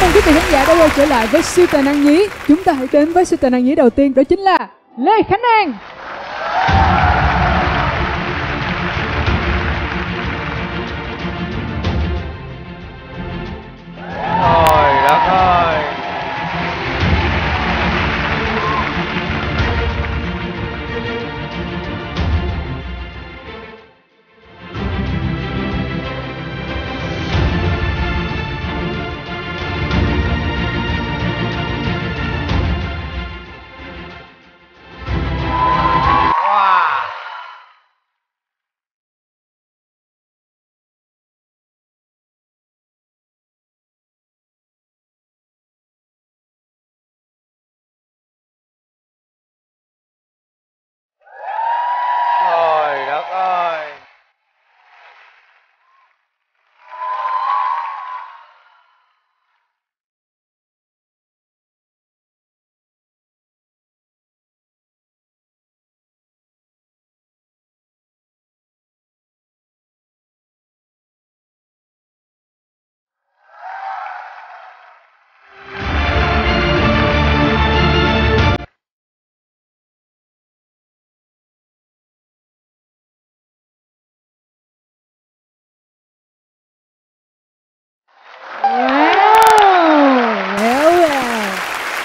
Chào mừng quý vị khán giả đã quay trở lại với Siêu Tài Năng Nhí. Chúng ta hãy đến với Siêu Tài Năng Nhí đầu tiên, đó chính là Lê Khánh An. Trời đất ơi.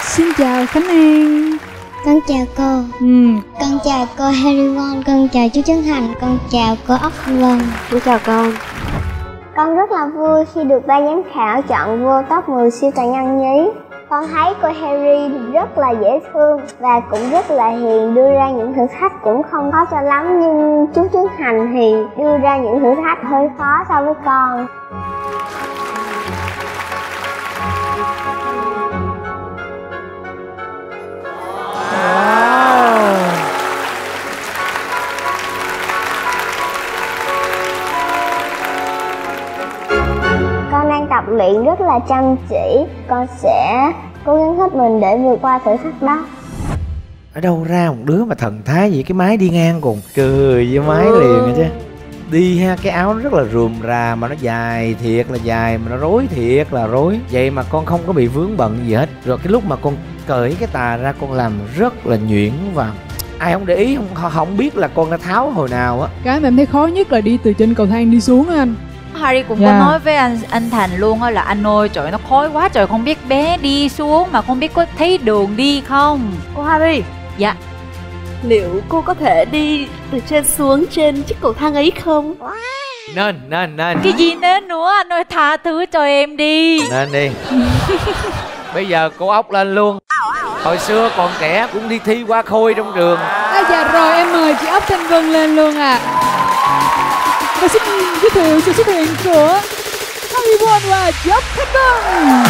Xin chào Khánh An. Con chào cô. Con chào cô Hari Won, con chào chú Trấn Thành, con chào cô Ốc Thanh Vân. Cô chào con. Con rất là vui khi được ban giám khảo chọn vô top 10 siêu tài năng nhí. Con thấy cô Hari rất là dễ thương và cũng rất là hiền, đưa ra những thử thách cũng không khó cho lắm. Nhưng chú Trấn Thành thì đưa ra những thử thách hơi khó so với con. Tập luyện rất là chăm chỉ, con sẽ cố gắng hết mình để vượt qua thử thách đó. Ở đâu ra một đứa mà thần thái gì, cái máy đi ngang cùng cười với máy liền chứ. Đi ha, cái áo nó rất là rườm rà mà nó dài thiệt là dài, mà nó rối thiệt là rối. Vậy mà con không có bị vướng bận gì hết. Rồi cái lúc mà con cởi cái tà ra con làm rất là nhuyễn và ai không để ý, không biết là con đã tháo hồi nào á. Cái mà em thấy khó nhất là đi từ trên cầu thang đi xuống á anh. Hari cũng có nói với anh Thành luôn á, là anh ơi trời nó khói quá trời, không biết bé đi xuống mà không biết có thấy đường đi không. Cô Hari. Dạ. Liệu cô có thể đi từ trên xuống trên chiếc cầu thang ấy không? Nên. Cái gì nên nữa, anh ơi tha thứ cho em đi. Nên đi. Bây giờ cô Ốc lên luôn. Hồi xưa còn trẻ cũng đi thi qua khôi trong trường. Dạ rồi, em mời chị Ốc Thanh Vân lên luôn ạ. Và xin giới thiệu sự xuất hiện của Hari Won và Ốc Thanh Vân.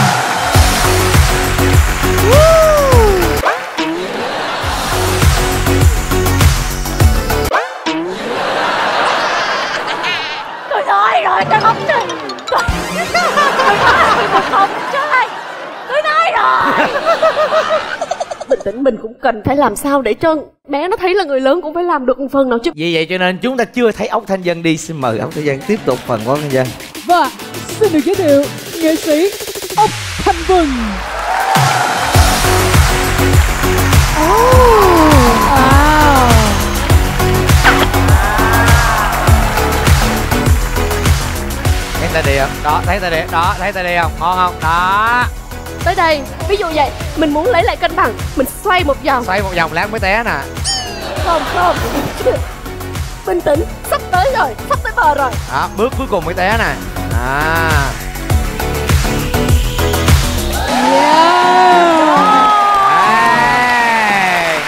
Trời ơi, rồi con không chơi. Tôi nói rồi. Bình tĩnh, mình cũng cần phải làm sao để cho bé nó thấy là người lớn cũng phải làm được một phần nào chứ. Vì vậy cho nên chúng ta chưa thấy Ốc Thanh Vân đi. Xin mời Ốc Thanh Vân tiếp tục phần của Ốc Thanh Vân. Và xin được giới thiệu nghệ sĩ Ốc Thanh Vân. Thấy ta đi không? Đó, thấy ta đi. Đó, thấy ta đi không? Ngon không? Đó. Tới đây, ví dụ vậy, mình muốn lấy lại cân bằng, mình xoay một vòng. Xoay một vòng lát mới té nè. Không. Bình tĩnh, sắp tới rồi, sắp tới bờ rồi. Đó, bước cuối cùng mới té nè.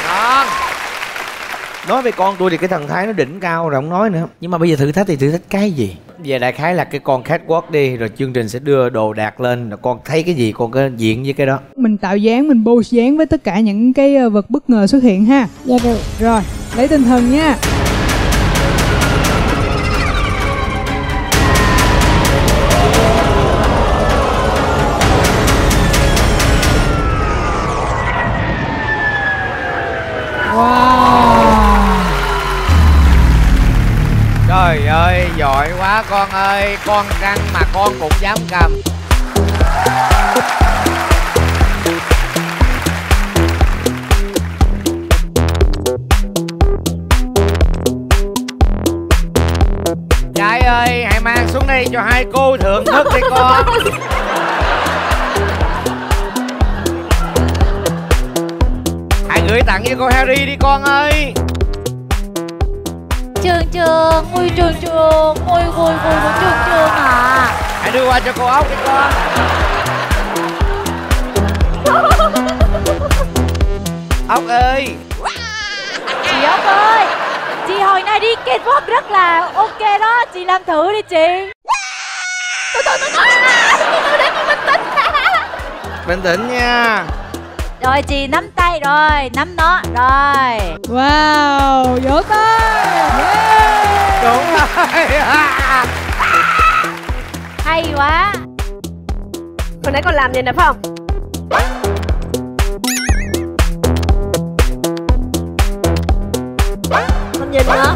Ngon. Nói với con tôi thì cái thần thái nó đỉnh cao rồi, không nói nữa. Nhưng mà bây giờ thử thách thì thử thách cái gì? Về đại khái là cái con catwalk đi, rồi chương trình sẽ đưa đồ đạc lên, rồi con thấy cái gì con cứ diện với cái đó. Mình tạo dáng, mình pose dáng với tất cả những cái vật bất ngờ xuất hiện ha. Dạ được. Rồi, lấy tinh thần nha. Trời ơi, giỏi quá con ơi, con răng mà con cũng dám cầm. không? Hãy gửi tặng cho cô Hari đi con ơi. Trường trường, à. Hãy đưa qua cho cô Ốc đi con. Ốc ơi. Chị Ốc ơi, chị hồi nay đi K-pop rất là ok đó, chị làm thử đi chị. Tôi để con bình tĩnh. Bình tĩnh nha. Rồi chị nắm tay rồi, nắm nó rồi. Wow, vỗ tay. Yeah. Đúng rồi. Hay quá. Hồi nãy con làm gì nè phải không? Con nhìn nữa.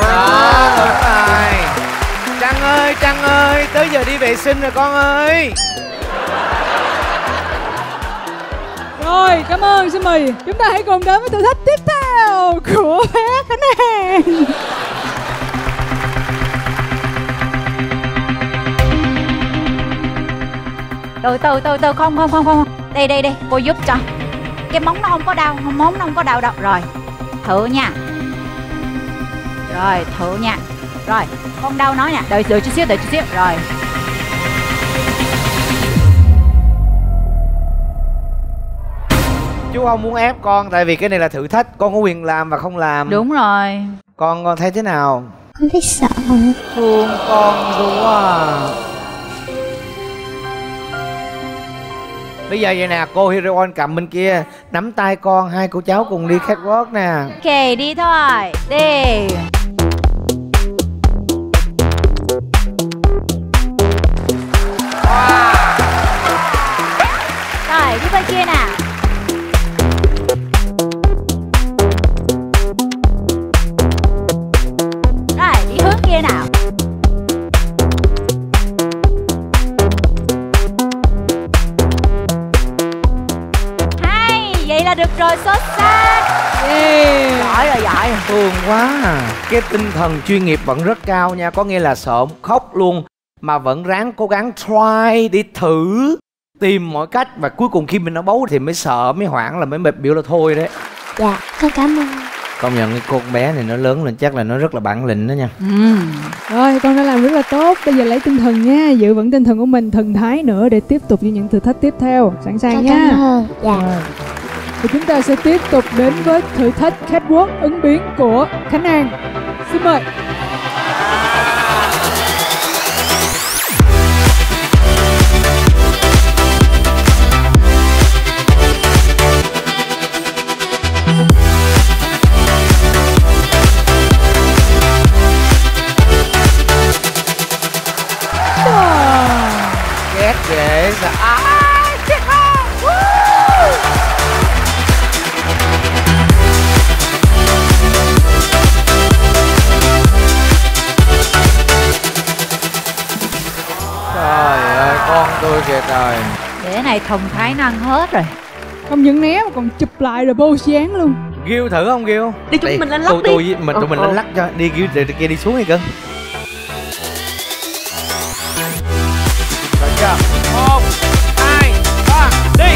Wow, đúng rồi. Trăng ơi, Trăng ơi, tới giờ đi vệ sinh rồi con ơi. Rồi, cảm ơn Sumi. Chúng ta hãy cùng đến với thử thách tiếp theo của bé Khánh An. Từ từ, không. Đây, cô giúp cho. Cái móng nó không có đau, đâu. Rồi, thử nha. Rồi, không đau nó nha. Đợi chút xíu. Rồi. Chú không muốn ép con, tại vì cái này là thử thách, con có quyền làm và không làm. Đúng rồi. Con thấy thế nào? Con thấy sợ. Thương con quá. Bây giờ vậy nè, cô Hari Won cầm bên kia, nắm tay con, hai cô cháu cùng đi catwalk nè. Ok, đi thôi, đi. Rồi, đi bên kia nè. Thương quá à. Cái tinh thần chuyên nghiệp vẫn rất cao nha. Có nghĩa là sợ khóc luôn mà vẫn ráng cố gắng try đi thử, tìm mọi cách. Và cuối cùng khi mình nó bấu thì mới sợ, mới hoảng, là mới mệt biểu là thôi đấy. Dạ, con cảm ơn. Công nhận cái cô bé này nó lớn lên chắc là nó rất là bản lĩnh đó nha. Rồi, con đã làm rất là tốt. Bây giờ lấy tinh thần nha, giữ vững tinh thần của mình, thần thái nữa để tiếp tục với những thử thách tiếp theo. Sẵn sàng con nha. Dạ. Thì chúng ta sẽ tiếp tục đến với thử thách catwalk ứng biến của Khánh An. Xin mời. Ghét ghê dạ. Tôi kìa trời. Để này thần thái năng hết rồi. Không những né mà còn chụp lại rồi bô dáng luôn. Ghiêu thử không Ghiêu? Đi chúng mình lên lắc đi. Tụi mình lên lắc cho. Đi Ghiêu từ kia đi xuống đi cưng. Rồi chưa? 1, 2, 3, đi.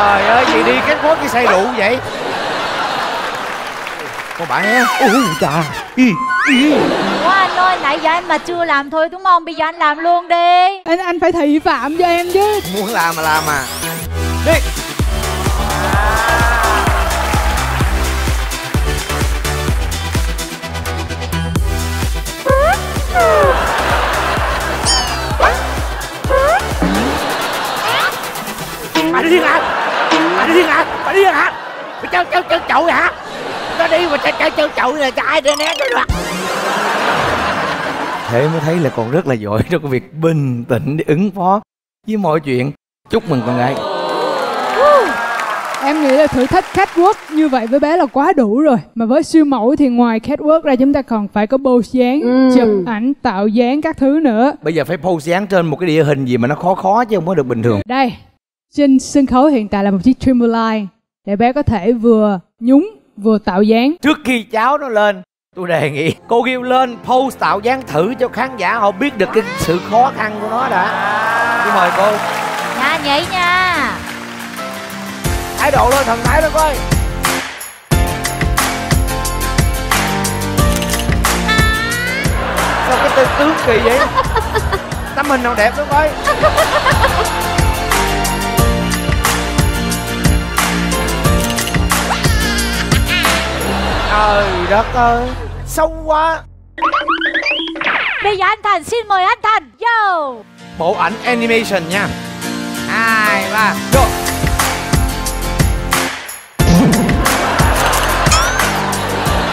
Trời ơi, chị đi catwalk với say rượu vậy? Cô bạn á. Ôi trời. Ủa anh ơi, nãy giờ anh mà chưa làm thôi đúng không? Bây giờ anh làm luôn đi. Anh phải thị phạm cho em chứ. Muốn làm mà làm à. Đi. Bà đi làm. Bà đi hả? Mày trêu chậu vậy hả? Nó đi mà trêu chậu là ai để né cái đoạn. Thế mới thấy là còn rất là giỏi trong cái việc bình tĩnh để ứng phó với mọi chuyện. Chúc mừng con gái. Em nghĩ là thử thách catwalk như vậy với bé là quá đủ rồi. Mà với siêu mẫu thì ngoài catwalk ra chúng ta còn phải có pose dáng, chụp ảnh, tạo dáng các thứ nữa. Bây giờ phải pose dáng trên một cái địa hình gì mà nó khó chứ không có được bình thường. Đây. Trên sân khấu hiện tại là một chiếc trimmer line để bé có thể vừa nhúng vừa tạo dáng. Trước khi cháu nó lên, tôi đề nghị cô kêu lên pose tạo dáng thử cho khán giả họ biết được cái sự khó khăn của nó đã. Tôi mời cô. Nha nhảy nha. Thái độ lên, thần thái lên coi. Sao cái tên tướng kỳ vậy? Tấm hình nào đẹp đúng coi. Trời đất ơi, sâu quá. Bây giờ anh Thành, xin mời anh Thành. Yo. Bộ ảnh animation nha. 2, 3, go.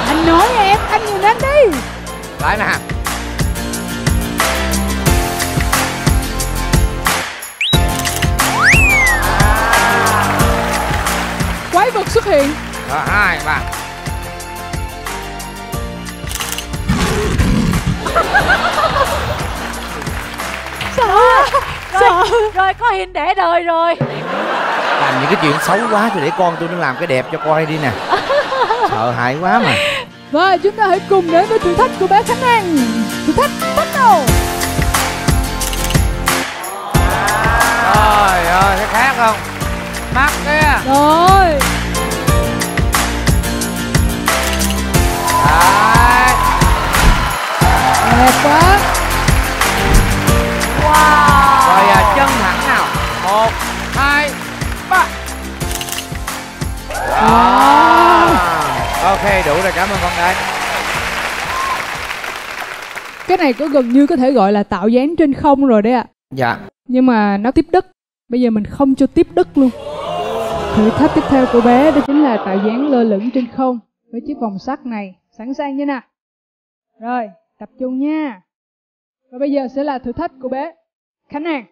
Anh nói nha em, anh nhìn anh đi. Lại nè. Quái vật xuất hiện. 2, 3. Rồi có hình để đời rồi. Làm những cái chuyện xấu quá thì để con tôi nó làm cái đẹp cho coi đi nè. Sợ hãi quá mà. Rồi chúng ta hãy cùng đến với thử thách của bé Khánh An. Thử thách bắt đầu. Trời ơi, thấy khác không? Mắt kia. Rồi. Đấy. Đẹp quá. Wow. Rồi chân thẳng nào. 1, 2, 3. Ok, đủ rồi, cảm ơn con đấy. Cái này có gần như có thể gọi là tạo dáng trên không rồi đấy ạ. Dạ. Nhưng mà nó tiếp đất. Bây giờ mình không cho tiếp đất luôn. Thử thách tiếp theo của bé đó chính là tạo dáng lơ lửng trên không với chiếc vòng sắt này. Sẵn sàng chưa nè? Rồi, tập trung nha. Và bây giờ sẽ là thử thách của bé Khánh An.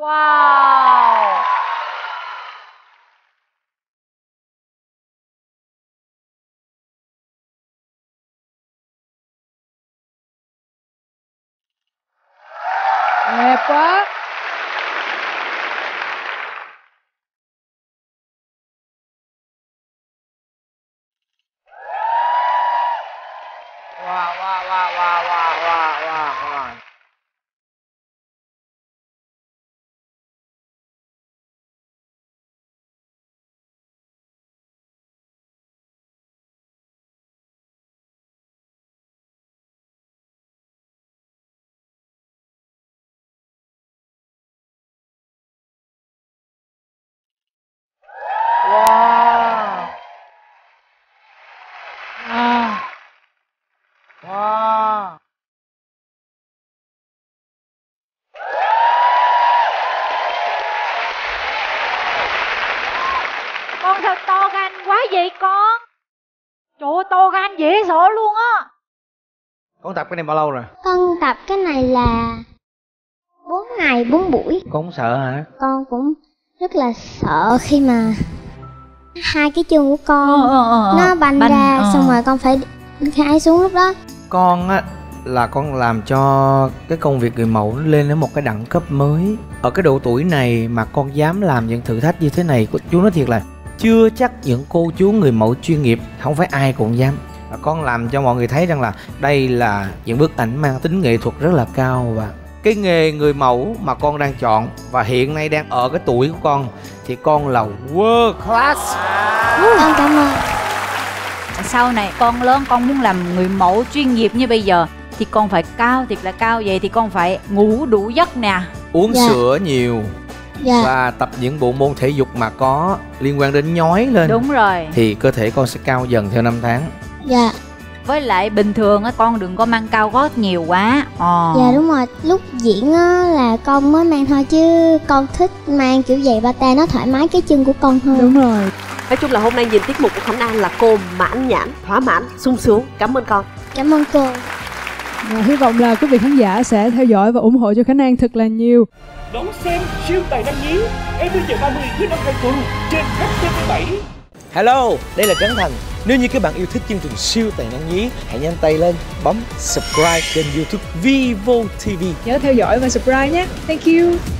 Wow. Đẹp quá. Con trời ơi, to gan dễ sợ luôn á. Con tập cái này bao lâu rồi? Con tập cái này là 4 ngày 4 buổi. Con cũng sợ hả? Con cũng rất là sợ khi mà hai cái chân của con nó banh ra xong rồi con phải gãi xuống. Lúc đó con á là con làm cho cái công việc người mẫu lên đến một cái đẳng cấp mới. Ở cái độ tuổi này mà con dám làm những thử thách như thế này, chú nói thiệt là chưa chắc những cô chú người mẫu chuyên nghiệp, không phải ai cũng dám. Và con làm cho mọi người thấy rằng là đây là những bức ảnh mang tính nghệ thuật rất là cao. Và cái nghề người mẫu mà con đang chọn và hiện nay đang ở cái tuổi của con thì con là world class. Con cảm ơn. Sau này con lớn, con muốn làm người mẫu chuyên nghiệp như bây giờ thì con phải cao, thiệt là cao. Vậy thì con phải ngủ đủ giấc nè, uống sữa nhiều. Dạ. Và tập những bộ môn thể dục mà có liên quan đến nhói lên. Đúng rồi. Thì cơ thể con sẽ cao dần theo năm tháng. Dạ. Với lại bình thường á con đừng có mang cao gót nhiều quá. Dạ đúng rồi, lúc diễn á là con mới mang thôi, chứ con thích mang kiểu giày bata nó thoải mái cái chân của con hơn. Đúng rồi. Nói chung là hôm nay nhìn tiết mục của Khánh An là cô mãn nhãn, thỏa mãn, sung sướng. Cảm ơn con. Cảm ơn cô. Hy vọng là quý vị khán giả sẽ theo dõi và ủng hộ cho Khánh An thật là nhiều. Đón xem Siêu Tài Năng Nhí 20h30 thứ năm hàng tuần trên HTV7. Hello, đây là Trấn Thành. Nếu như các bạn yêu thích chương trình Siêu Tài Năng Nhí, hãy nhanh tay lên bấm subscribe kênh YouTube Vivo TV. Nhớ theo dõi và subscribe nhé. Thank you.